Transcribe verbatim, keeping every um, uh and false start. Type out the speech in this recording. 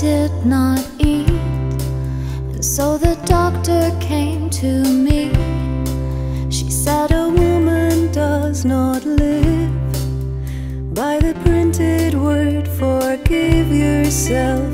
Did not eat, and so the doctor came to me. She said a woman does not live by the printed word, forgive yourself.